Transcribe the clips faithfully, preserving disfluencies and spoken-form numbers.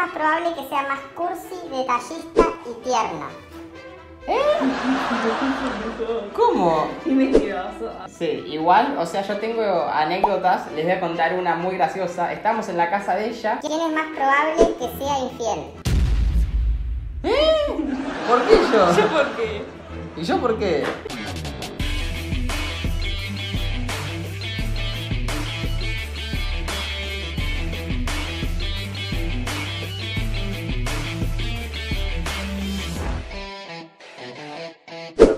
más probable que sea más cursi, detallista y tierno. ¿Eh? ¿Cómo? Qué mentiroso. Sí, igual, o sea, yo tengo anécdotas, les voy a contar una muy graciosa. Estamos en la casa de ella. ¿Quién es más probable que sea infiel? ¿Eh? ¿Por qué yo? ¿Yo por qué? ¿Y yo por qué?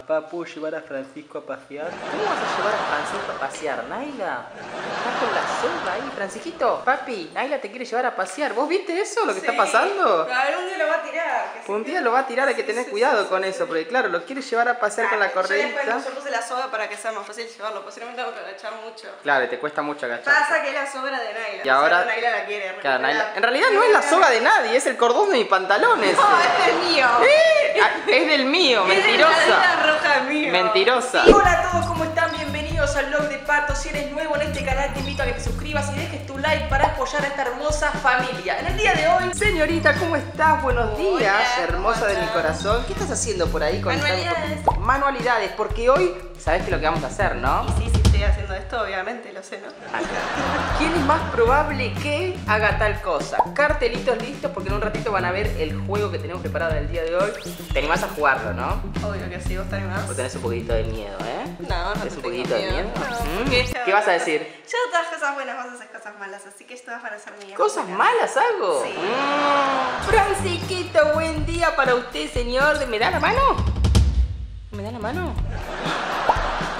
Papá, ¿puedo llevar a Francisco a pasear? ¿Cómo vas a llevar a Francisco a pasear, Nayla? ¿Estás con la sombra ahí, Francisquito? Papi, Nayla te quiere llevar a pasear. ¿Vos viste eso, lo que sí, está pasando? Claro, un día lo va a tirar. Que un día lo va a tirar, hay que tener sí, cuidado sí, con sí, eso, sí. Porque claro, lo quiere llevar a pasear, claro, con la correita. Yo, yo puse la soga para que sea más fácil llevarlo, posiblemente tengo que agachar mucho. Claro, te cuesta mucho agachar. Pasa que es la soga de Nayla. Y ahora... O sea, Nayla la quiere. Claro, Nayla... En realidad no es la soga de nadie, es el cordón de mis pantalones. No, este es mío. ¿Eh? Es del mío, mentirosa. Roja, amigo. Mentirosa. Y hola a todos, ¿cómo están? Bienvenidos al vlog de Pato. Si eres nuevo en este canal, te invito a que te suscribas y dejes tu like para apoyar a esta hermosa familia. En el día de hoy... Señorita, ¿cómo estás? Buenos días, hola, hermosa de mi corazón. ¿Qué estás haciendo por ahí? Con Manualidades. Esta... Manualidades, porque hoy sabés que lo que vamos a hacer, ¿no? Y sí, sí, estoy haciendo esto, obviamente, lo sé, ¿no? Ah, claro. ¿Quién es más probable que haga tal cosa? Cartelitos listos, porque en un ratito van a ver el juego que tenemos preparado en el día de hoy. Te animás a jugarlo, ¿no? Obvio que sí, vos te animás. Vos tenés un poquito de miedo, ¿eh? No, no tenés un poquito miedo. de miedo. No, ¿Mm? ¿Qué vas a decir? Yo hago todas cosas buenas, vos haces cosas malas, así que todas van a ser mías. ¿Cosas malas hago? Sí. Mm. Francisquito, buen día para usted, señor. ¿Me da la mano? ¿Me da la mano?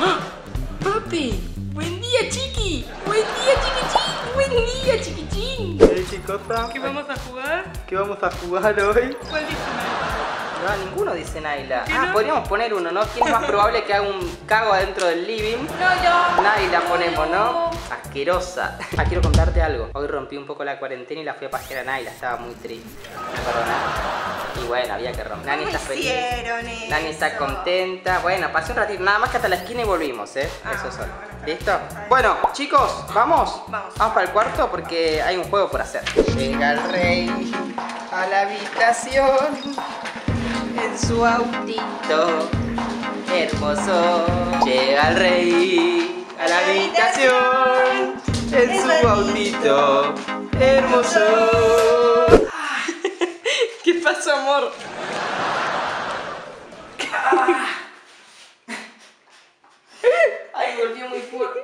¡Ah! ¡Papi! ¡Buen día, chiqui! ¡Buen día, chiquichín! ¡Buen día, chiquichín! Hey, chicota. ¿Qué vamos a jugar? ¿Qué vamos a jugar hoy? ¿Cuál dice Nayla? No, ninguno dice Nayla. Ah, no? Podríamos poner uno, ¿no? ¿Quién es más probable que haga un cago adentro del living? No, no. Nayla ponemos, ¿no? Asquerosa. Ah, quiero contarte algo. Hoy rompí un poco la cuarentena y la fui a pasear a Nayla. Estaba muy triste. Perdona. Y bueno, había que romper. Nani está feliz. Nani está contenta. Bueno, pasé un ratito, nada más que hasta la esquina y volvimos, ¿eh? Ah, eso solo. Bueno, ¿listo? Bueno, chicos, ¿vamos? Vamos. Vamos para el cuarto porque hay un juego por hacer. Llega el rey a la habitación en su autito hermoso. Llega el rey a la habitación en su autito hermoso. ¿Qué pasó, amor? Ay, golpeó muy fuerte.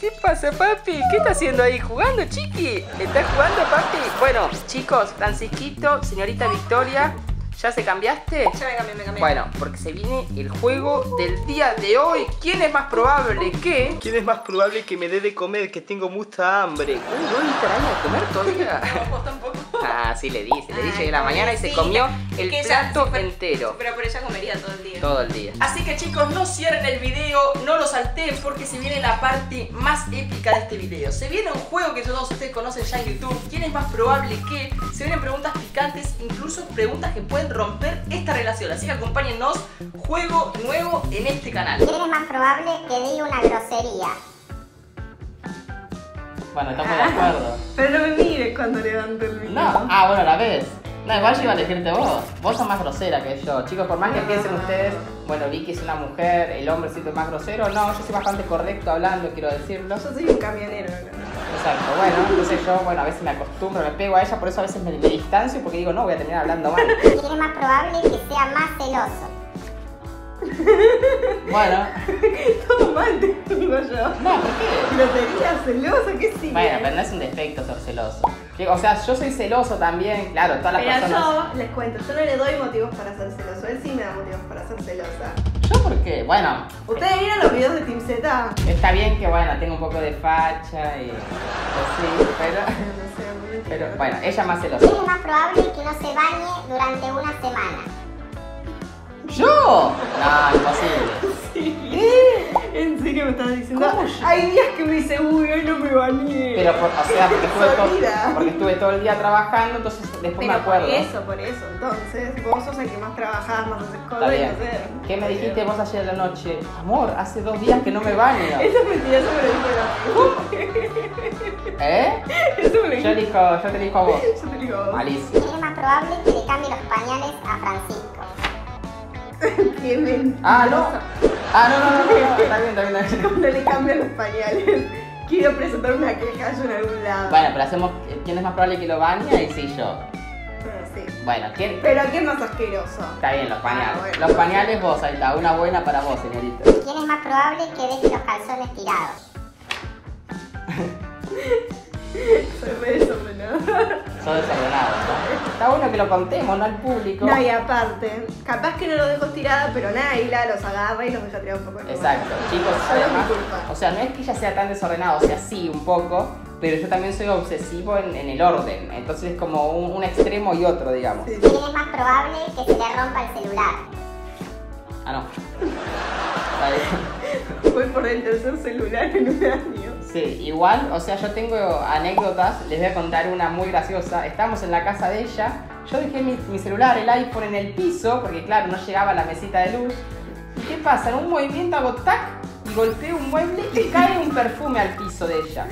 ¿Qué pasa, papi? ¿Qué está haciendo ahí? ¿Jugando, chiqui? ¿Estás jugando, papi? Bueno, chicos, Francisquito, señorita Victoria, ¿ya se cambiaste? Ya me cambié, me cambié. Bueno, porque se viene el juego del día de hoy. ¿Quién es más probable que...? ¿Quién es más probable que me dé de comer? Que tengo mucha hambre. Uy, ¿dónde estará a comer todavía? No, vos tampoco. Ah, sí, le di, se le di de la mañana y se comió el plato entero. Pero por ella comería todo el día. Todo el día. Así que chicos, no cierren el video, no lo salteen porque se viene la parte más épica de este video. Se viene un juego que todos ustedes conocen ya en YouTube. ¿Quién es más probable que...? Se vienen preguntas picantes, incluso preguntas que pueden romper esta relación. Así que acompáñennos, juego nuevo en este canal. ¿Quién es más probable que diga una grosería? Bueno, estamos ah, de acuerdo. Pero no me mires cuando levanto el video. No, ah, bueno, la ves. No, igual yo iba a elegirte vos. Vos sos más grosera que yo. Chicos, por más que piensen ustedes, bueno, Vicky es una mujer, el hombre siempre es más grosero. No, yo soy bastante correcto hablando, quiero decirlo. Yo soy un camionero, ¿no? Exacto, bueno, entonces yo, bueno, a veces me acostumbro, me pego a ella, por eso a veces me, me distancio porque digo, no, voy a terminar hablando mal. ¿Quién es más probable que sea más celoso? Bueno. Todo mal te estuvo yo. No, ¿por qué? ¿Grosería, celoso? ¿Qué sí? Bueno, pero no es un defecto ser celoso. O sea, yo soy celoso también, claro, todas las pero personas... yo les cuento, yo no le doy motivos para ser celoso, él sí me da motivos para ser celosa. ¿Yo por qué? Bueno... ¿Ustedes vieron los videos de Team Z? Está bien que, bueno, tengo un poco de facha y... sí, pero... pero, bueno, ella más celosa. ¿Quién es más probable que no se bañe durante una semana? ¿Yo? No, imposible. Sí. ¿Eh? ¿En serio me estás diciendo? ¿Cómo yo? Hay días que me dice, uy, hoy no me bañé. Pero, por, o sea, porque estuve, todo, porque estuve todo el día trabajando, entonces después pero me acuerdo. Por eso, por eso. Entonces, vos sos el que más trabajás, más haces cosas. ¿Qué me dijiste vos ayer en la noche? Amor, hace dos días que no me baño. Eso es mentira, eso me lo dije. ¿Eh? Eso me lo yo elijo, yo te elijo a vos. Yo te elijo a vos. Malísimo. Es más probable que le cambie los pañales a Francisco. Qué mentira. Ah, no. Ah, no, no, no, no. Está bien, está bien, está bien. No le cambian los pañales. Quiero presentar una queja yo en algún lado. Bueno, pero hacemos. ¿Quién es más probable que lo bañe? Y sí, yo. Sí. Bueno, ¿quién? Pero ¿qué es más asqueroso? Está bien, los pañales. Ah, bueno. Los pañales vos, ahí está. Una buena para vos, señorita. ¿Quién es más probable que deje los calzones tirados? Soy re desordenado. Soy desordenado, ¿no? Está bueno que lo contemos, no al público. No, y aparte, capaz que no los dejo tirados, pero Nayla los agarra y los deja tirados un poco. Exacto, chicos, además, o sea, no es que ella sea tan desordenada, o sea, sí, un poco, pero yo también soy obsesivo en, en el orden, entonces es como un, un extremo y otro, digamos. Sí. ¿Quién es más probable que se le rompa el celular? Ah, no. Voy por el tercer celular en un año. Sí, igual, o sea, yo tengo anécdotas, les voy a contar una muy graciosa. Estamos en la casa de ella, yo dejé mi, mi celular, el iPhone en el piso, porque claro, no llegaba a la mesita de luz. ¿Y qué pasa? En un movimiento hago tac y golpeo un mueble y cae un perfume al piso de ella.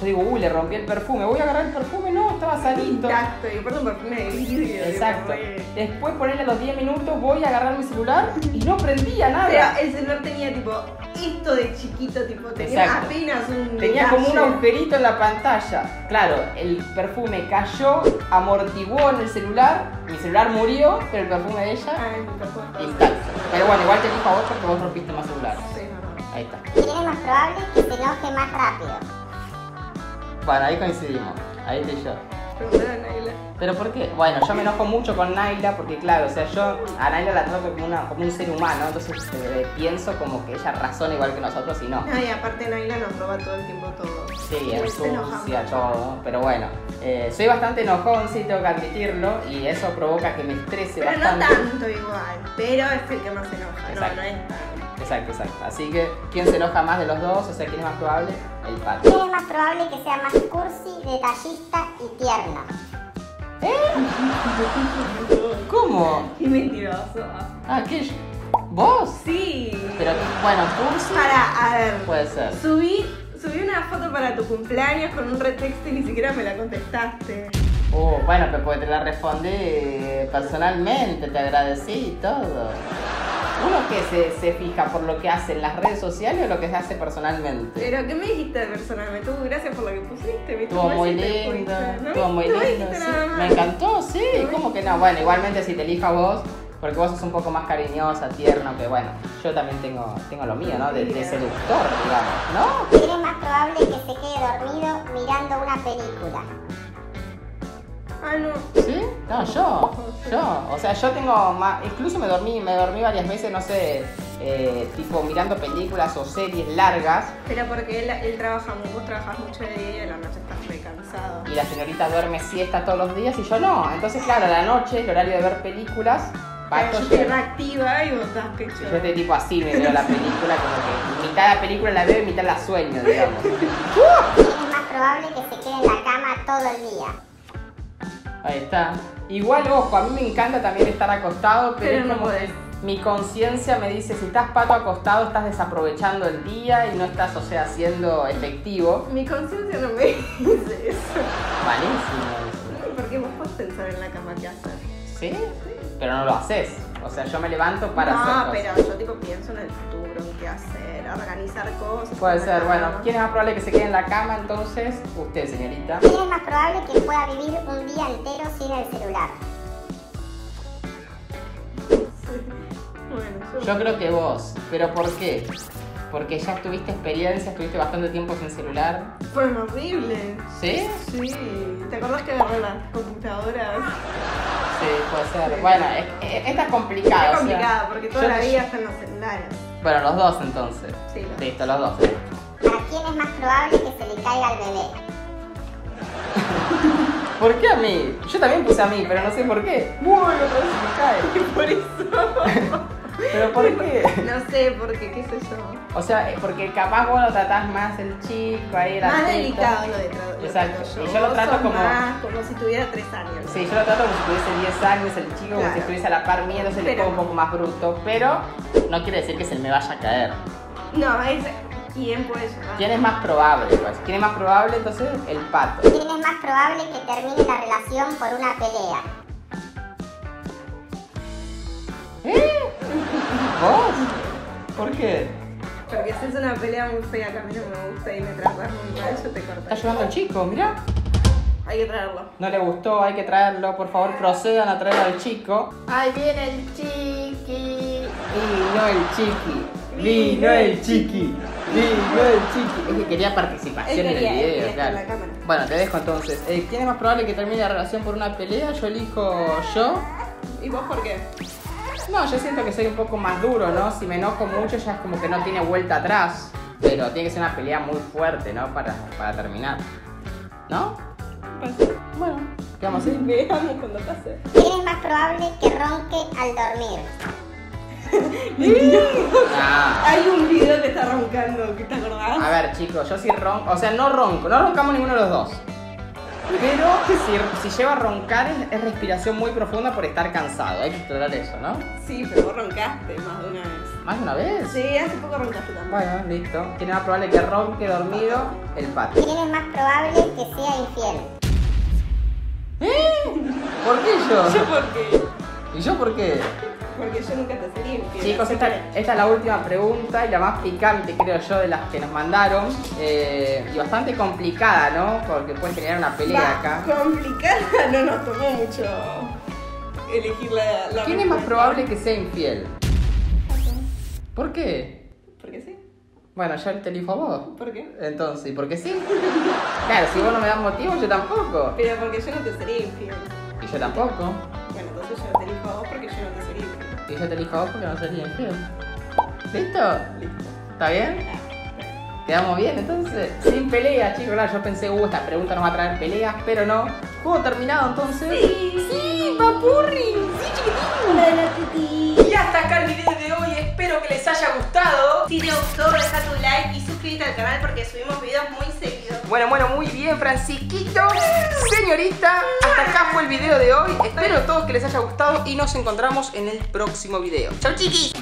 Yo digo, uy, le rompí el perfume, voy a agarrar el perfume, no, estaba sanito. Exacto, y aparte un perfume de vidrio. Exacto. Después ponerle los diez minutos, voy a agarrar mi celular y no prendía nada. O sea, el celular tenía tipo esto de chiquito, tipo tenía exacto. Apenas un... Tenía detalle. Como un agujerito en la pantalla. Claro, el perfume cayó, amortiguó en el celular, mi celular murió, pero el perfume de ella... Ah, el perfume. Exacto. Pero bueno, igual te dijo a vos porque vos rompiste más celular. Sí, no, no. Ahí está. ¿Quién es más probable que se enoje más rápido? Bueno, ahí coincidimos, ahí te yo. Preguntale a Nayla. ¿Pero por qué? Bueno, yo me enojo mucho con Nayla porque, claro, o sea, yo a Nayla la trato como, una, como un ser humano, entonces eh, pienso como que ella razona igual que nosotros y no. Ay, aparte Nayla nos roba todo el tiempo todo. Sí, ensucia todo, pero bueno. Eh, soy bastante enojón, sí, tengo que admitirlo, y eso provoca que me estrese pero bastante. Pero no tanto igual, pero es el que más se enoja, exacto. No, no es tan... Exacto, exacto. Así que, ¿quién se enoja más de los dos? O sea, ¿quién es más probable? El Pato. ¿Quién es más probable que sea más cursi, detallista y tierno? ¿Eh? ¿Cómo? Qué mentiroso. Ah, ¿qué? ¿Vos? Sí. Pero, bueno, cursi... Para, a ver... Puede ser. Subí, subí una foto para tu cumpleaños con un retexto y ni siquiera me la contestaste. Oh, bueno, pero porque te la respondí personalmente, te agradecí y todo. ¿Uno que se, se fija por lo que hace en las redes sociales o lo que se hace personalmente? ¿Pero qué me dijiste personalmente? Tú, gracias por lo que pusiste. Estuvo muy lindo, estuvo muy lindo. Me encantó, sí, ¿cómo que no? Bueno, igualmente si te elijo a vos, porque vos sos un poco más cariñosa, tierno, que bueno, yo también tengo, tengo lo mío, ¿no? De, de seductor, digamos, ¿no? ¿Quién es más probable que se quede dormido mirando una película? Ah, no. ¿Sí? No, yo, yo, o sea, yo tengo más, incluso me dormí, me dormí varias veces, no sé, eh, tipo mirando películas o series largas. Pero porque él, él trabaja mucho, vos trabajás mucho de día y de la noche estás re cansado. Y la señorita duerme siesta todos los días y yo no, entonces claro, a la noche, el horario de ver películas, Pato, yo te reactiva y vos estás pecho. Yo estoy tipo así, me veo la película, como que mitad de la película la veo y mitad la sueño, digamos. ¿Quién es más probable que se quede en la cama todo el día? Ahí está. Igual, ojo, a mí me encanta también estar acostado, pero, pero es como no podés. Mi conciencia me dice, si estás Pato acostado, estás desaprovechando el día y no estás, o sea, siendo efectivo. Mi conciencia no me dice eso. Malísimo. No, porque vos podés pensar en la cama que hacer. ¿Sí? ¿Sí? Pero no lo haces. O sea, yo me levanto para no, hacer cosas. No, pero yo tipo pienso en el futuro, en qué hacer, organizar cosas. Puede ser, bueno. ¿Quién es más probable que se quede en la cama entonces? Usted, señorita. ¿Quién es más probable que pueda vivir un día entero sin el celular? Bueno, yo... yo creo que vos. ¿Pero por qué? Porque ya tuviste experiencia, estuviste bastante tiempo sin celular. Fue horrible. ¿Sí? Sí. ¿Te acordás que agarré las computadoras? Sí, puede ser. Sí. Bueno, es, es, esta es complicada. Es complicada, o sea, porque toda yo, la vida están los celulares. Bueno, los dos entonces. Sí, los listo, los dos. ¿A quién es más probable que se le caiga al bebé? ¿Por qué a mí? Yo también puse a mí, pero no sé por qué. Bueno, pero se me cae. Por eso. ¿Pero por qué? No sé, porque, qué sé yo. O sea, porque capaz vos lo tratás más el chico, ahí la más delicado lo de tratar. Exacto. Yo, y yo lo trato como... Más, como si tuviera tres años. ¿No? Sí, yo lo trato como si tuviese diez años el chico, claro. Como si estuviese a la par mía, entonces le pongo un poco más bruto. Pero no quiere decir que se me vaya a caer. No, es... ¿Quién puede sonar? ¿Quién es más probable? Pues? ¿Quién es más probable entonces? El pato. ¿Quién es más probable que termine la relación por una pelea? ¿Eh? ¿Vos? ¿Por qué? Porque si es una pelea muy fea que a mí no me gusta y me tratas muy mal, yo te corto. Está llorando el chico, mirá. Hay que traerlo. No le gustó, hay que traerlo. Por favor, procedan a traer al chico. Ahí viene el chiqui. Vino el chiqui. Vino el chiqui. Vino el chiqui. Es que quería participación quería, en el video, quería, claro. La cámara. Bueno, te dejo entonces. Eh, ¿Quién es más probable que termine la relación por una pelea? Yo elijo yo. ¿Y vos por qué? No, yo siento que soy un poco más duro, ¿no? Si me enojo mucho ya es como que no tiene vuelta atrás. Pero tiene que ser una pelea muy fuerte, ¿no? Para, para terminar, ¿no? Bueno, ¿qué vamos a hacer? Veamos cuando pase. ¿Quién es más probable que ronque al dormir? Ah. Hay un video que está roncando, ¿te acordás? A ver, chicos, yo sí ronco, o sea, no ronco, no roncamos ninguno de los dos. Pero si, si lleva a roncar es, es respiración muy profunda por estar cansado, hay que explorar eso, ¿no? Sí, pero vos roncaste más de una vez. ¿Más de una vez? Sí, hace poco roncaste también. Bueno, listo. ¿Quién es más probable que ronque dormido? El pato. ¿Quién es más probable que sea infiel? ¿Eh? ¿Por qué yo? ¿Yo por qué? ¿Y yo por qué? Porque yo nunca te sería infiel. Chicos, esta, esta es la última pregunta y la más picante, creo yo, de las que nos mandaron. Eh, y bastante complicada, ¿no? Porque puede generar una pelea acá. Complicada no nos tomó mucho elegir la... la ¿Quién es más probable que sea infiel? ¿Por qué? Porque sí. Bueno, yo te elijo a vos. ¿Por qué? Entonces, ¿y por qué sí? Claro, si vos no me das motivo, yo tampoco. Pero porque yo no te sería infiel. Y yo tampoco. Bueno, entonces yo te elijo a vos porque yo no te sería infiel. Y yo te elijo a vos porque no sería infiel. ¿Listo? Listo. ¿Está bien? ¿Quedamos bien entonces? Sin peleas, chicos. Claro, yo pensé, uh, esta pregunta nos va a traer peleas, pero no. ¿Juego terminado entonces? ¡Sí! ¡Sí, papurri! ¡Sí, chiquitín! ¡La de la titi! Y hasta acá el video de hoy. Espero que les haya gustado. Si te gustó, deja tu like y suscríbete al canal porque subimos videos muy seguidos. Bueno, bueno, muy bien, Francisquito. Señorita, hasta acá fue el video de hoy. Espero a todos que les haya gustado y nos encontramos en el próximo video. ¡Chau, chiquis!